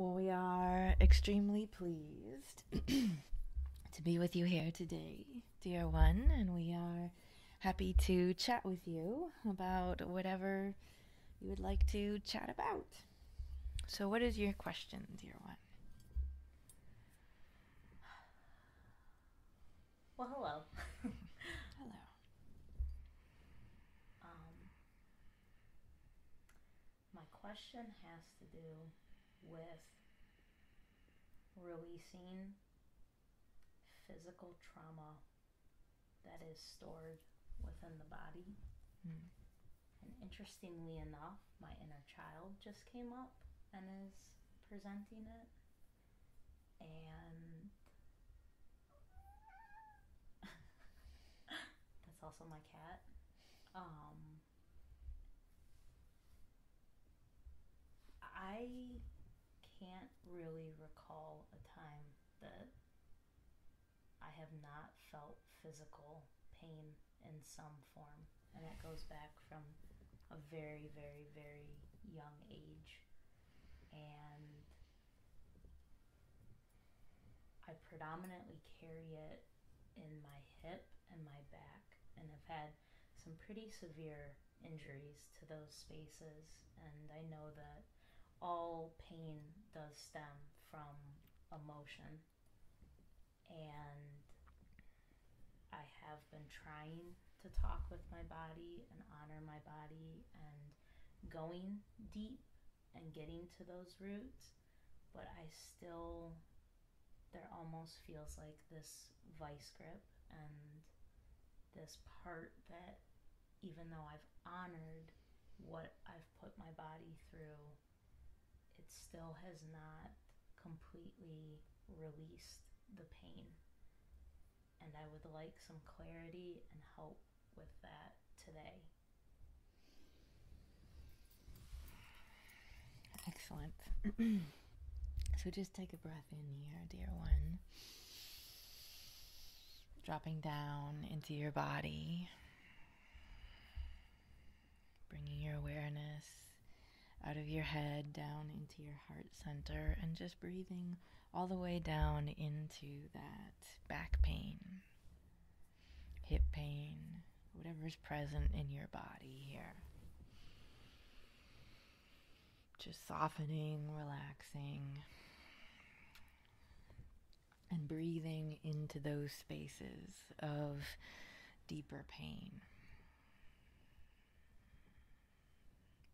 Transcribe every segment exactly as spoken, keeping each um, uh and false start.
Well, we are extremely pleased to be with you here today, dear one, and we are happy to chat with you about whatever you would like to chat about. So what is your question, dear one? Well, hello. Hello. Um, my question has to do with releasing physical trauma that is stored within the body. Mm. And interestingly enough, my inner child just came up and is presenting it. And that's also my cat. Um, I can't really recall a time that I have not felt physical pain in some form, and it goes back from a very, very, very young age, and I predominantly carry it in my hip and my back, and I've had some pretty severe injuries to those spaces, and I know that all pain does stem from emotion, and I have been trying to talk with my body and honor my body and going deep and getting to those roots, but I still, there almost feels like this vice grip and this part that even though I've honored what I've put my body through, it still has not completely released the pain. And I would like some clarity and help with that today. Excellent. So just take a breath in here, dear one. Dropping down into your body. Bringing your awareness out of your head, down into your heart center, and just breathing all the way down into that back pain, hip pain, whatever's present in your body here. Just softening, relaxing, and breathing into those spaces of deeper pain.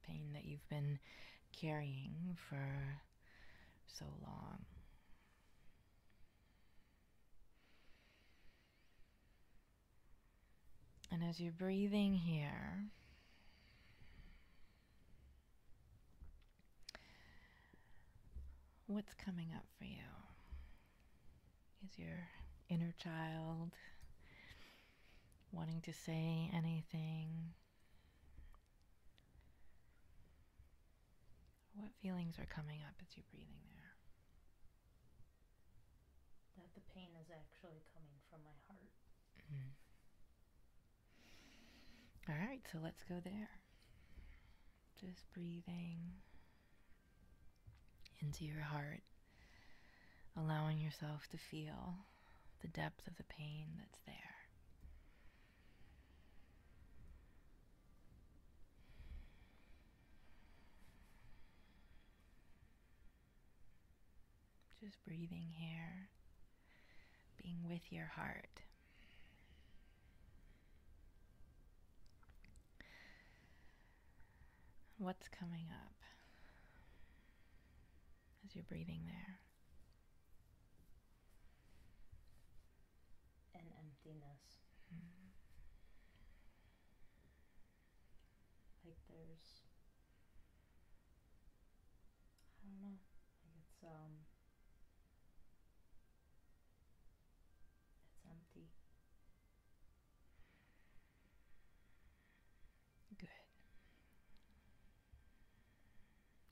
Pain that you've been carrying for so long. And as you're breathing here, what's coming up for you? Is your inner child wanting to say anything? What feelings are coming up as you're breathing there? That the pain is actually coming from my heart. Mm-hmm. All right, so let's go there. Just breathing into your heart, allowing yourself to feel the depth of the pain that's there. Just breathing here, being with your heart. What's coming up as you're breathing there? An emptiness. Mm-hmm. Like there's, I don't know, like it's, um, empty. Good.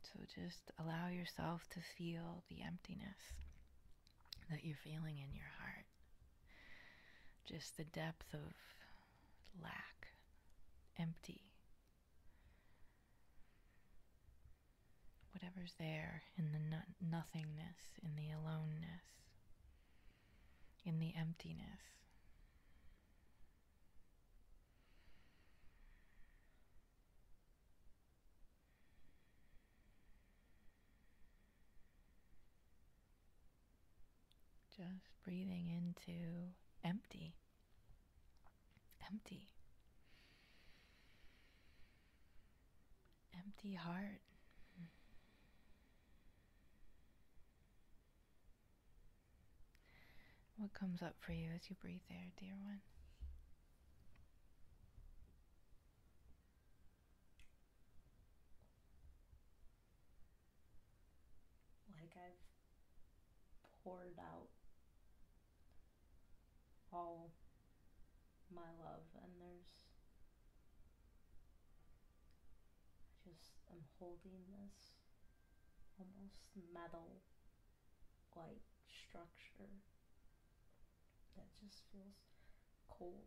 So just allow yourself to feel the emptiness that you're feeling in your heart. Just the depth of lack, empty. whatever's there in the no- nothingness, in the aloneness, in the emptiness. Just breathing into empty, empty, empty heart. What comes up for you as you breathe there, dear one? Like I've poured out all my love, and there's I just am holding this almost metal like structure that just feels cold.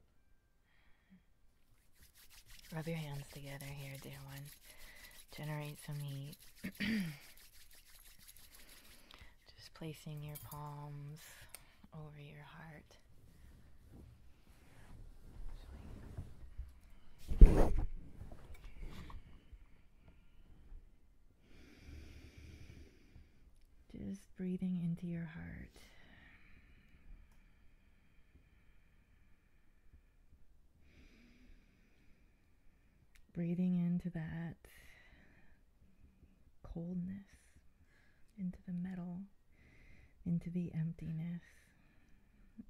Rub your hands together here, dear one. Generate some heat. Just placing your palms over your heart. Just breathing into your heart. Breathing into that coldness, into the metal, into the emptiness,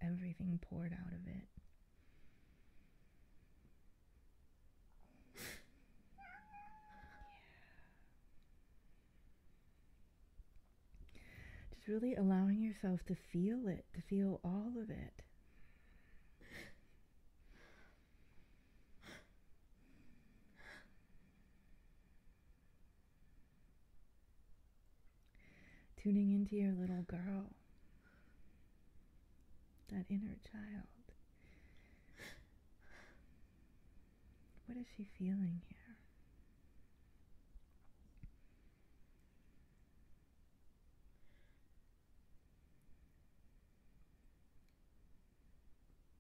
everything poured out of it. Really allowing yourself to feel it, to feel all of it. Tuning into your little girl, that inner child. What is she feeling here?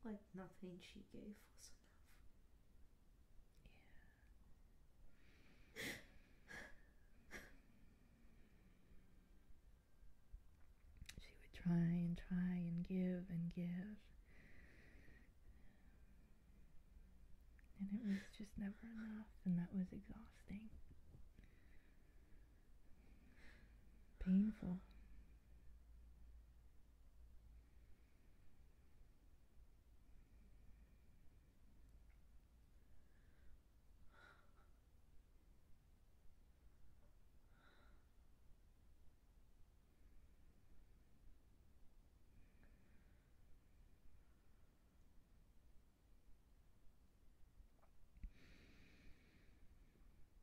Like nothing she gave was enough. Yeah. She would try and try and give and give. And it was just never enough, and that was exhausting. Painful.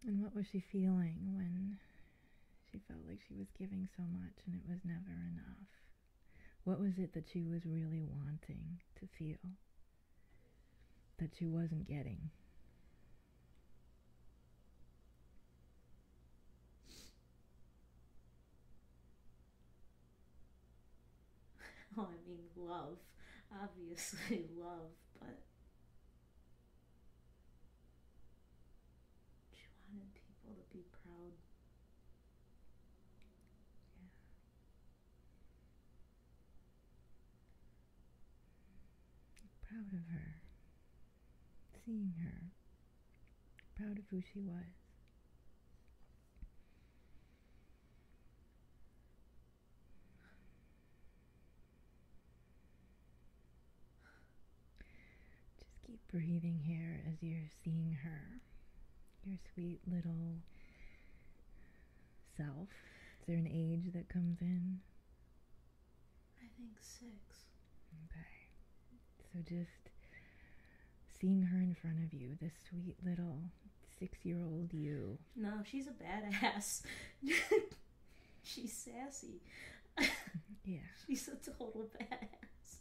And what was she feeling when she felt like she was giving so much and it was never enough? What was it that she was really wanting to feel that she wasn't getting? Well, I mean, love. Obviously love, but... and people to be proud. Yeah. Proud of her. Seeing her. Proud of who she was. Just keep breathing here as you're seeing her. Your sweet little self. Is there an age that comes in? I think six. Okay. So just seeing her in front of you, this sweet little six-year-old you. No, she's a badass. She's sassy. Yeah. She's a total badass.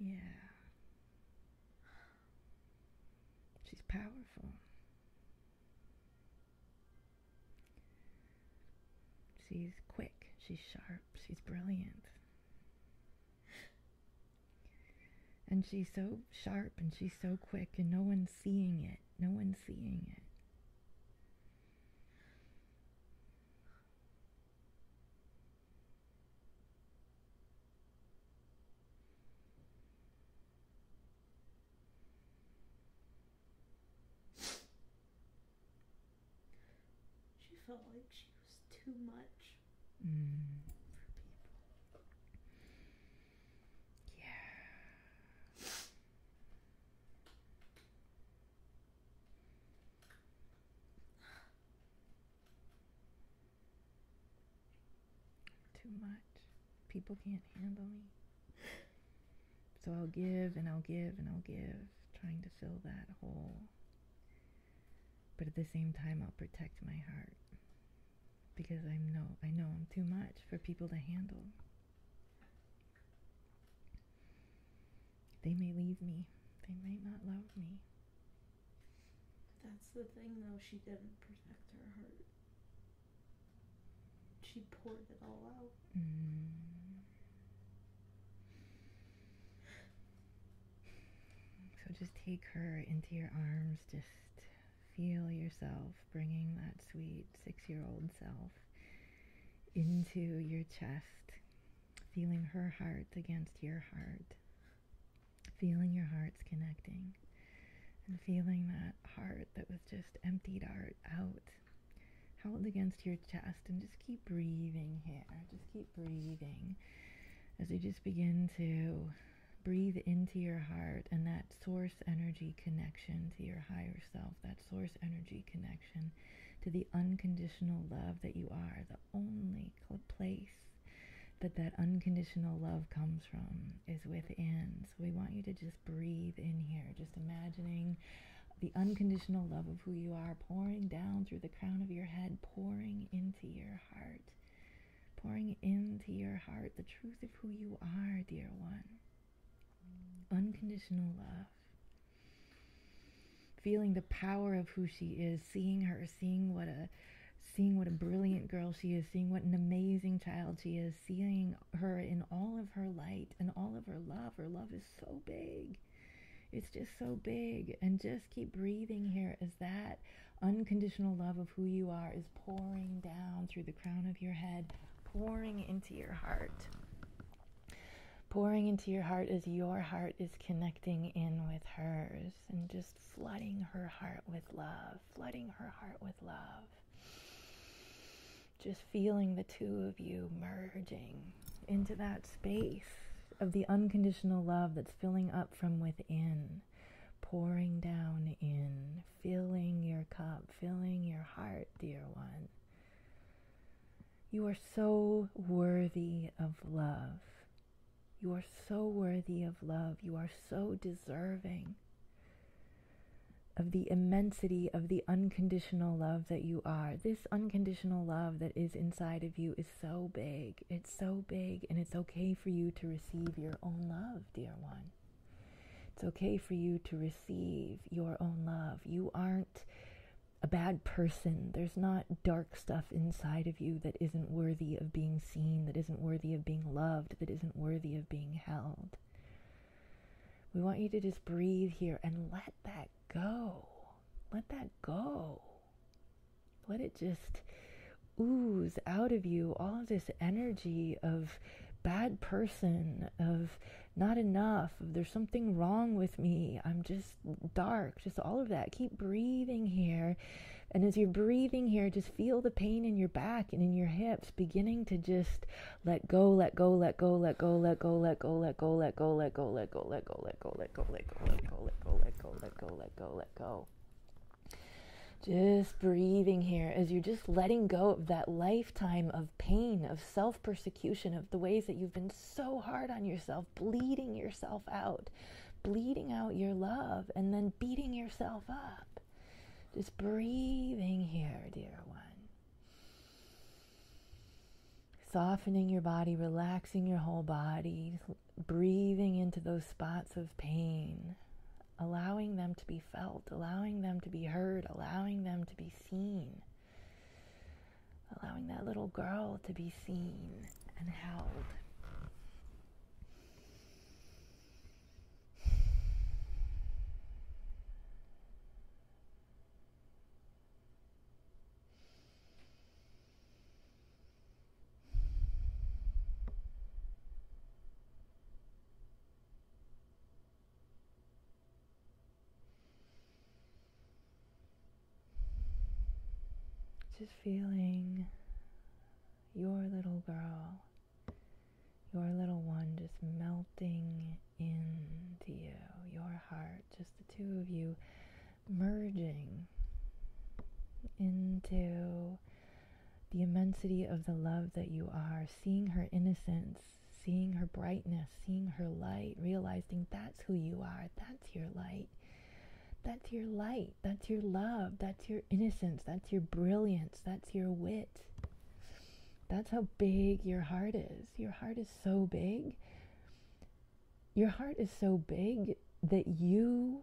Yeah. She's powerful. She's quick, she's sharp, she's brilliant. And she's so sharp and she's so quick and no one's seeing it. No one's seeing it. She felt like she was too much. Mm. Much. People can't handle me. So I'll give and I'll give and I'll give, trying to fill that hole. But at the same time, I'll protect my heart because I know I know I'm too much for people to handle. They may leave me. They may not love me. That's the thing, though. She didn't protect her heart. She poured it all out. Mm. So just take her into your arms. Just feel yourself bringing that sweet six-year-old self into your chest. Feeling her heart against your heart. Feeling your hearts connecting. And feeling that heart that was just emptied out. Held against your chest, and just keep breathing here. Just keep breathing as you just begin to breathe into your heart and that source energy connection to your higher self, that source energy connection to the unconditional love that you are, the only place that that unconditional love comes from is within. So we want you to just breathe in here, just imagining the unconditional love of who you are pouring down through the crown of your head, pouring into your heart, pouring into your heart the truth of who you are, dear one. Unconditional love. Feeling the power of who she is, seeing her, seeing what a seeing what a brilliant girl she is, seeing what an amazing child she is, seeing her in all of her light and all of her love. Her love is so big. It's just so big, and just keep breathing here as that unconditional love of who you are is pouring down through the crown of your head, pouring into your heart, pouring into your heart as your heart is connecting in with hers, and just flooding her heart with love, flooding her heart with love, just feeling the two of you merging into that space of the unconditional love that's filling up from within, pouring down in, filling your cup, filling your heart, dear one. You are so worthy of love. You are so worthy of love. You are so deserving of the immensity of the unconditional love that you are. This unconditional love that is inside of you is so big. It's so big, and it's okay for you to receive your own love, dear one. It's okay for you to receive your own love. You aren't a bad person. There's not dark stuff inside of you that isn't worthy of being seen, that isn't worthy of being loved, that isn't worthy of being held. We want you to just breathe here and let that go. Let that go. Let it just ooze out of you all of this energy of bad person, of not enough, of there's something wrong with me, I'm just dark, just all of that. Keep breathing here. And as you're breathing here, just feel the pain in your back and in your hips beginning to just let go, let go, let go, let go, let go, let go, let go, let go, let go, let go, let go, let go, let go, let go, let go, let go, let go, let go, let go, let go. Just breathing here as you're just letting go of that lifetime of pain, of self-persecution, of the ways that you've been so hard on yourself, bleeding yourself out, bleeding out your love, and then beating yourself up. Just breathing here, dear one. Softening your body, relaxing your whole body, breathing into those spots of pain, allowing them to be felt, allowing them to be heard, allowing them to be seen, allowing that little girl to be seen and held. Just feeling your little girl, your little one just melting into you, your heart, just the two of you merging into the immensity of the love that you are, seeing her innocence, seeing her brightness, seeing her light, realizing that's who you are, that's your light. That's your light, that's your love, that's your innocence, that's your brilliance, that's your wit. That's how big your heart is. Your heart is so big. Your heart is so big that you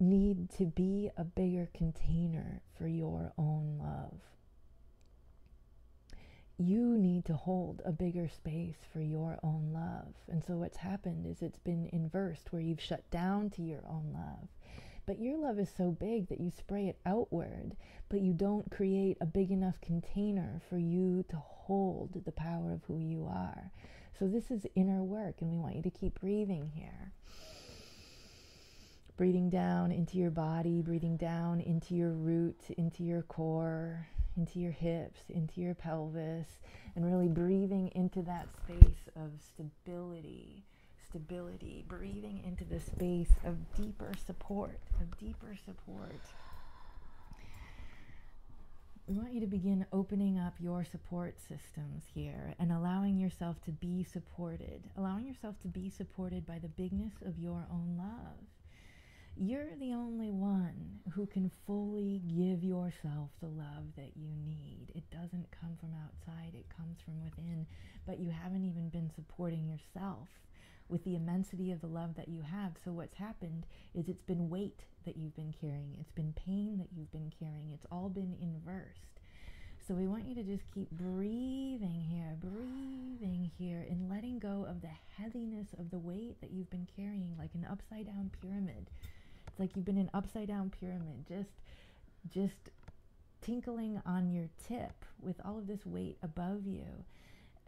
need to be a bigger container for your own love. You need to hold a bigger space for your own love. And so what's happened is it's been inversed, where you've shut down to your own love. But your love is so big that you spray it outward, but you don't create a big enough container for you to hold the power of who you are. So this is inner work, and we want you to keep breathing here. Breathing down into your body, breathing down into your root, into your core, into your hips, into your pelvis, and really breathing into that space of stability. Stability, breathing into the space of deeper support, of deeper support. We want you to begin opening up your support systems here and allowing yourself to be supported, allowing yourself to be supported by the bigness of your own love. You're the only one who can fully give yourself the love that you need. It doesn't come from outside, it comes from within, but you haven't even been supporting yourself with the immensity of the love that you have. So what's happened is it's been weight that you've been carrying. It's been pain that you've been carrying. It's all been inversed. So we want you to just keep breathing here, breathing here, and letting go of the heaviness of the weight that you've been carrying, like an upside down pyramid. It's like you've been an upside down pyramid, just, just tinkling on your tip with all of this weight above you.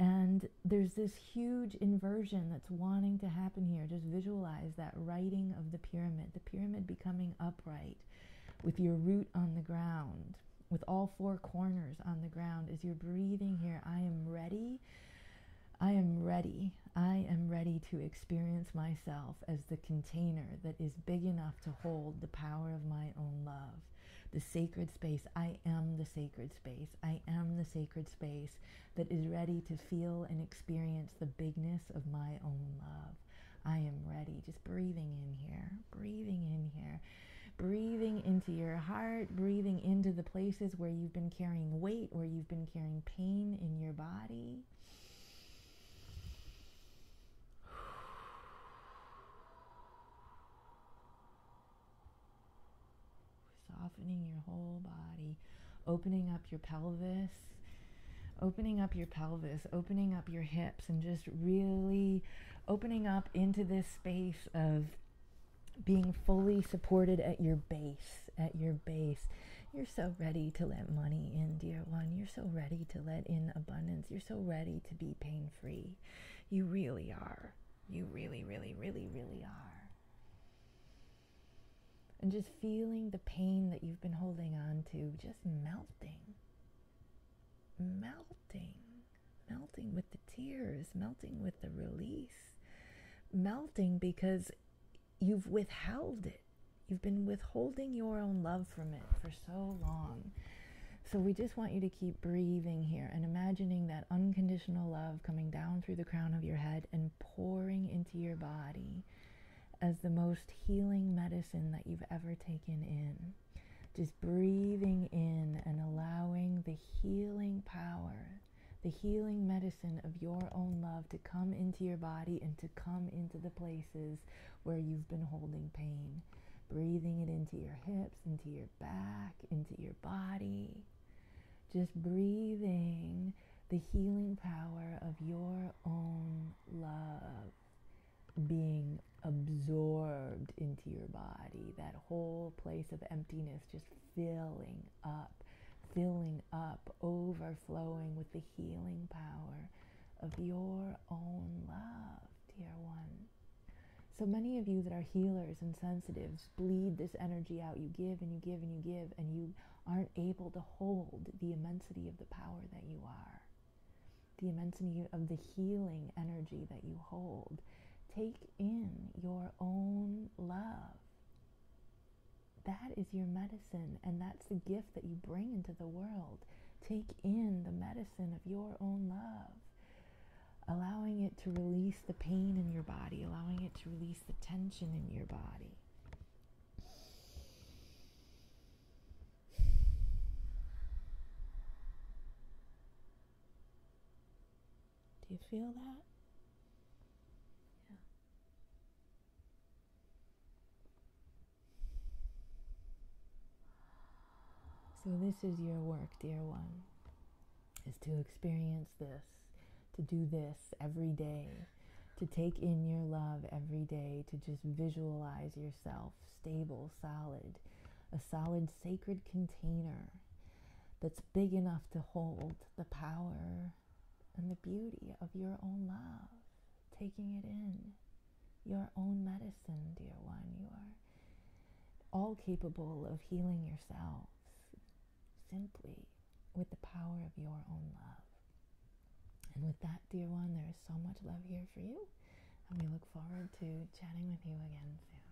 And there's this huge inversion that's wanting to happen here. Just visualize that righting of the pyramid, the pyramid becoming upright with your root on the ground, with all four corners on the ground. As you're breathing here, I am ready, I am ready, I am ready to experience myself as the container that is big enough to hold the power of my own love. The sacred space. I am the sacred space. I am the sacred space that is ready to feel and experience the bigness of my own love. I am ready. Just breathing in here, breathing in here, breathing into your heart, breathing into the places where you've been carrying weight, where you've been carrying pain in your body. Softening your whole body, opening up your pelvis, opening up your pelvis, opening up your hips, and just really opening up into this space of being fully supported at your base, at your base. You're so ready to let money in, dear one. You're so ready to let in abundance. You're so ready to be pain-free. You really are. You really, really, really, really are. And just feeling the pain that you've been holding on to, just melting, melting, melting with the tears, melting with the release, melting because you've withheld it. You've been withholding your own love from it for so long. So we just want you to keep breathing here and imagining that unconditional love coming down through the crown of your head and pouring into your body as the most healing medicine that you've ever taken in. Just breathing in and allowing the healing power, the healing medicine of your own love to come into your body and to come into the places where you've been holding pain. Breathing it into your hips, into your back, into your body. just breathing the healing power of your own love being absorbed into your body, that whole place of emptiness just filling up, filling up, overflowing with the healing power of your own love, dear one. So many of you that are healers and sensitives bleed this energy out. You give and you give and you give, and you aren't able to hold the immensity of the power that you are, the immensity of the healing energy that you hold. Take in your own love. That is your medicine, and that's the gift that you bring into the world. Take in the medicine of your own love, allowing it to release the pain in your body, allowing it to release the tension in your body. Do you feel that? So this is your work, dear one, is to experience this, to do this every day, to take in your love every day, to just visualize yourself stable, solid, a solid sacred container that's big enough to hold the power and the beauty of your own love, taking it in, your own medicine, dear one. You are all capable of healing yourself, simply with the power of your own love. And with that, dear one, there is so much love here for you, and we look forward to chatting with you again soon.